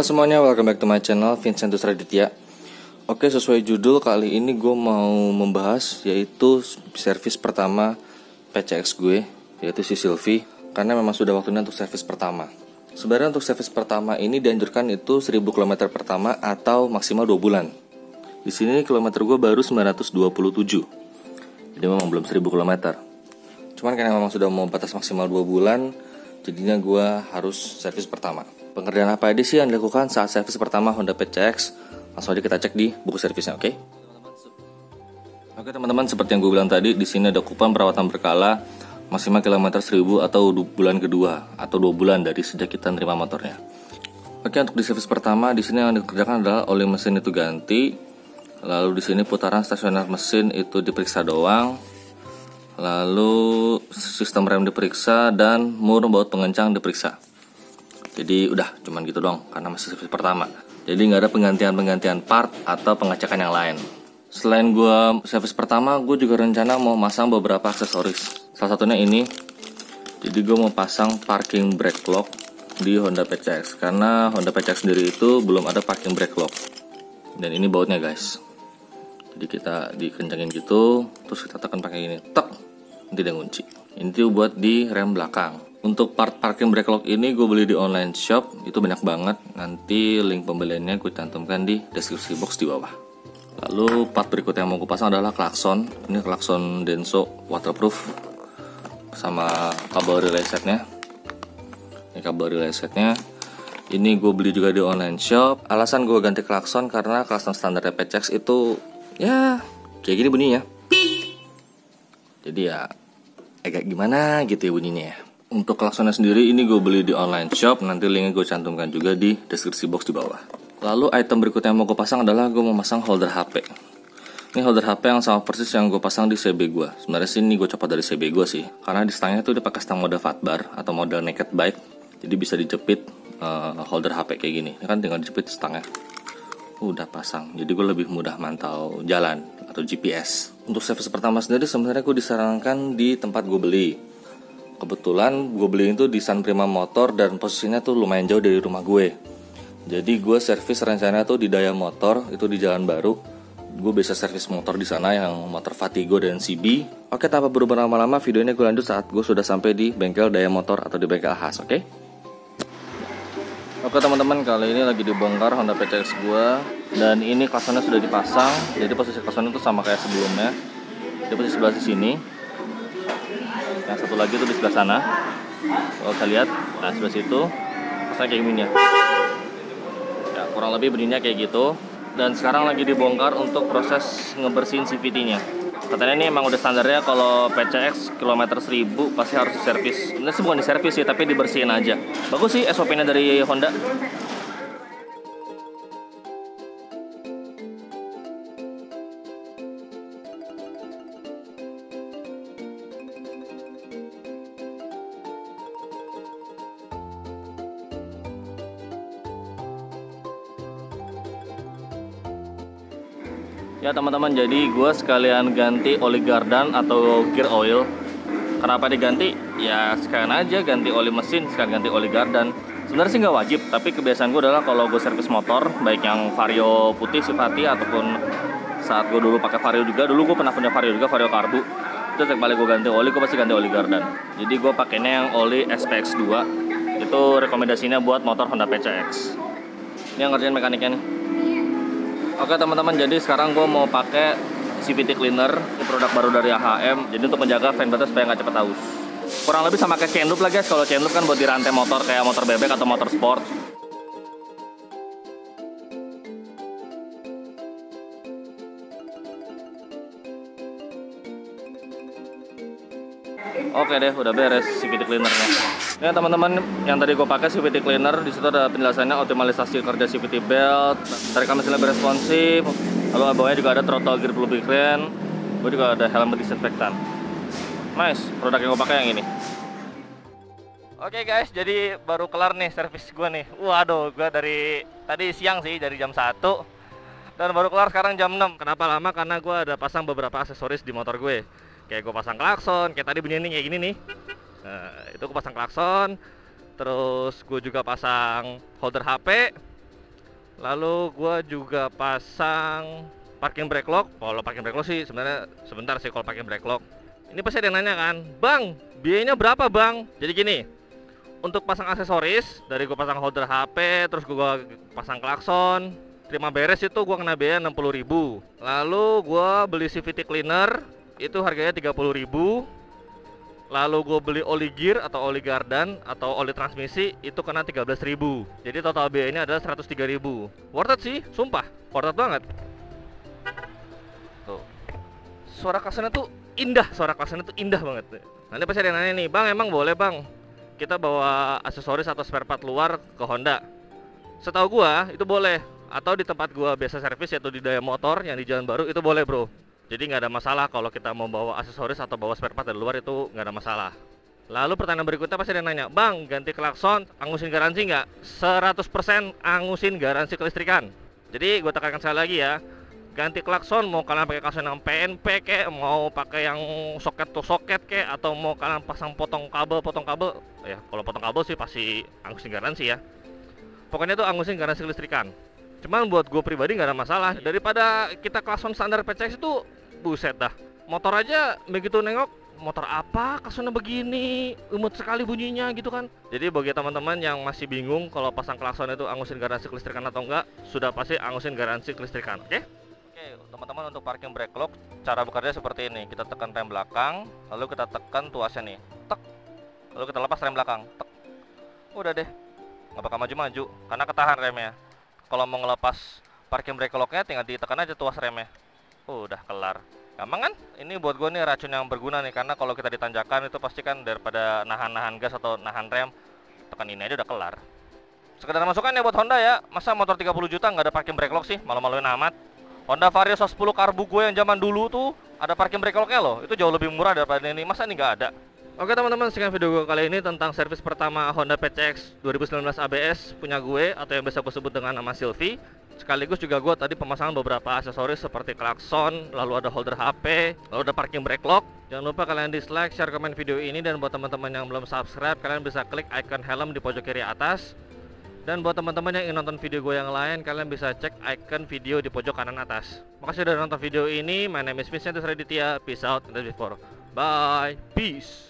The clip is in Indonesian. Halo semuanya, welcome back to my channel Vincentus Raditya. Oke, sesuai judul kali ini gue mau membahas yaitu servis pertama PCX gue, yaitu si Silvi, karena memang sudah waktunya untuk servis pertama. Sebenarnya untuk servis pertama ini dianjurkan itu 1000 km pertama atau maksimal 2 bulan. Di sini kilometer gue baru 927. Jadi memang belum 1000 km. Cuman karena memang sudah mau batas maksimal 2 bulan, jadinya gue harus servis pertama. Pengerjaan apa aja sih yang dilakukan saat servis pertama Honda PCX? Langsung aja kita cek di buku servisnya, oke? Oke teman-teman, seperti yang gue bilang tadi, di sini ada kupon perawatan berkala maksimal kilometer 1000 atau bulan kedua atau 2 bulan dari sejak kita nerima motornya. Oke, untuk di servis pertama di sini yang dikerjakan adalah oli mesin itu ganti, lalu di sini putaran stasioner mesin itu diperiksa doang, lalu sistem rem diperiksa dan mur baut pengencang diperiksa. Jadi udah cuman gitu doang karena masih servis pertama. Jadi nggak ada penggantian part atau pengecekan yang lain. Selain gue servis pertama, gue juga rencana mau masang beberapa aksesoris. Salah satunya ini. Jadi gue mau pasang parking brake lock di Honda PCX karena Honda PCX sendiri itu belum ada parking brake lock. Dan ini bautnya guys. Jadi kita dikencangin gitu, terus kita tekan pakai ini, tek, nanti dia ngunci. Ini tuh buat di rem belakang. Untuk part parking brake lock ini gue beli di online shop, itu banyak banget. Nanti link pembeliannya gue cantumkan di deskripsi box di bawah. Lalu part berikutnya yang mau gue pasang adalah klakson. Ini klakson Denso waterproof sama kabel relay setnya. Ini kabel relay setnya. Ini gue beli juga di online shop. Alasan gue ganti klakson karena klakson standar PCX itu ya kayak gini bunyinya. Jadi ya agak gimana gitu ya bunyinya ya. Untuk klaksonnya sendiri ini gue beli di online shop, nanti linknya gue cantumkan juga di deskripsi box di bawah. Lalu item berikutnya yang mau gue pasang adalah gue mau pasang holder HP. Ini holder HP yang sama persis yang gue pasang di CB gue. Sebenarnya sih ini gue copot dari CB gue sih, karena di stangnya tuh dia pakai stang model fatbar atau model naked bike. Jadi bisa dijepit holder HP kayak gini. Ini kan tinggal dijepit stangnya. Udah pasang, jadi gue lebih mudah mantau jalan atau GPS. Untuk servis pertama sendiri sebenarnya gue disarankan di tempat gue beli. Kebetulan gue beli itu di San Prima Motor dan posisinya tuh lumayan jauh dari rumah gue. Jadi gue servis rencananya tuh di Daya Motor, itu di Jalan Baru. Gue bisa servis motor di sana yang motor Fatigo dan CB. Oke, tanpa berlama-lama video ini gue lanjut saat gue sudah sampai di bengkel Daya Motor atau di bengkel AHM, oke? Oke teman-teman, kali ini lagi dibongkar Honda PCX gue. Dan ini klaksonnya sudah dipasang. Jadi posisi klaksonnya tuh sama kayak sebelumnya. Dia posisi sebelah sini. Yang satu lagi itu di sebelah sana. Kalau saya lihat, nah sebelah situ saya kayak gini ya. Ya, kurang lebih bunyinya kayak gitu. Dan sekarang lagi dibongkar untuk proses ngebersihin CVT-nya. Katanya ini emang udah standarnya kalau PCX kilometer 1000 pasti harus diservis. Ini bukan diservis sih, tapi dibersihin aja. Bagus sih SOP-nya dari Honda. Ya teman-teman, jadi gue sekalian ganti oli gardan atau gear oil. Kenapa diganti? Ya sekalian aja ganti oli mesin, sekalian ganti oli gardan. Sebenarnya sih nggak wajib, tapi kebiasaan gue adalah kalau gue servis motor, baik yang vario putih sifati ataupun saat gue dulu pakai vario juga, dulu gue pernah punya vario juga, vario karbu. Itu tiap kali gue ganti oli, gue pasti ganti oli gardan. Jadi gue pakainya yang oli SPX2, itu rekomendasinya buat motor Honda PCX. Ini yang ngerjain mekaniknya nih. Oke teman-teman, jadi sekarang gue mau pakai CVT cleaner, ini produk baru dari AHM. Jadi untuk menjaga fan blade supaya nggak cepet haus. Kurang lebih sama kayak chain loop lah guys. Kalau chain loop kan buat di rantai motor kayak motor bebek atau motor sport. Oke deh, udah beres CVT cleanernya. Ya teman-teman, yang tadi gue pakai CVT cleaner, di situ ada penjelasannya optimalisasi kerja CVT belt, tarikan mesinnya beresponsif, lalu bawahnya juga ada throttle gear lebih keren, gue juga ada helm disinfektan. Nice, produk yang gue pakai yang ini. Oke guys, jadi baru kelar nih servis gue nih. Waduh, gue dari tadi siang sih, dari jam 1 dan baru kelar sekarang jam 6. Kenapa lama? Karena gue ada pasang beberapa aksesoris di motor gue. Kayak gue pasang klakson, kayak tadi bunyinya kayak gini nih. Nah, itu gue pasang klakson. Terus gue juga pasang holder HP. Lalu gua juga pasang parking brake lock. Kalau parking brake lock sih sebenarnya sebentar sih kalau parking brake lock. Ini pasti ada yang nanya kan, "Bang, biayanya berapa, Bang?" Jadi gini, untuk pasang aksesoris, dari gua pasang holder HP, terus gua pasang klakson, terima beres itu gua kena biaya 60.000. Lalu gua beli CVT cleaner, itu harganya 30.000. Lalu gue beli oli gear atau oli gardan atau oli transmisi, itu kena 13.000. Jadi total biayanya adalah 103.000. Worth it sih, sumpah, worth it banget. Tuh, suara klakson tuh indah, suara klakson tuh indah banget. Nanti pasti ada yang nanya nih, "Bang, emang boleh, Bang, kita bawa aksesoris atau spare part luar ke Honda?" Setahu gue itu boleh, atau di tempat gue biasa servis yaitu di Daya Motor yang di Jalan Baru itu boleh, bro. Jadi nggak ada masalah kalau kita mau bawa aksesoris atau bawa spare part dari luar, itu nggak ada masalah. Lalu pertanyaan berikutnya pasti ada yang nanya, "Bang, ganti klakson angusin garansi nggak?" 100% angusin garansi kelistrikan. Jadi gue tekankan sekali lagi ya, ganti klakson mau kalian pakai klakson yang PNP kek, mau pakai yang soket to soket kek, atau mau kalian pasang potong kabel, ya kalau potong kabel sih pasti angusin garansi ya. Pokoknya itu angusin garansi kelistrikan. Cuman buat gue pribadi nggak ada masalah, daripada kita klakson standar PCX itu buset dah, motor aja begitu nengok motor apa klaksonnya begini, imut sekali bunyinya gitu kan. Jadi bagi teman-teman yang masih bingung kalau pasang klakson itu angusin garansi kelistrikan atau enggak, sudah pasti angusin garansi kelistrikan. Oke, teman-teman, untuk parking brake lock cara bekerja seperti ini. Kita tekan rem belakang, lalu kita tekan tuasnya nih, tek, lalu kita lepas rem belakang, tek. Udah deh, nggak bakal maju-maju karena ketahan remnya. Kalau mau ngelepas parking brake locknya tinggal ditekan aja tuas remnya. Udah kelar, gampang kan? Ini buat gue nih racun yang berguna nih, karena kalau kita ditanjakan itu pasti kan daripada nahan-nahan gas atau nahan rem, tekan ini aja udah kelar. Sekedar masukan ya buat Honda ya, masa motor 30 juta nggak ada parking brake lock sih, malu-maluin amat. Honda Vario 110 karbu gue yang zaman dulu tuh ada parking brake locknya loh, itu jauh lebih murah daripada ini, masa ini nggak ada? Oke teman-teman, sekian video gue kali ini tentang servis pertama Honda PCX 2019 ABS punya gue, atau yang biasa gue sebut dengan nama Silvi. Sekaligus juga gue tadi pemasangan beberapa aksesoris seperti klakson, lalu ada holder HP, lalu ada parking brake lock. Jangan lupa kalian dislike, share, komen video ini. Dan buat teman-teman yang belum subscribe, kalian bisa klik icon helm di pojok kiri atas. Dan buat teman-teman yang ingin nonton video gue yang lain, kalian bisa cek icon video di pojok kanan atas. Makasih udah nonton video ini. My name is Vincentus Raditya. Peace out, and before. Bye, peace.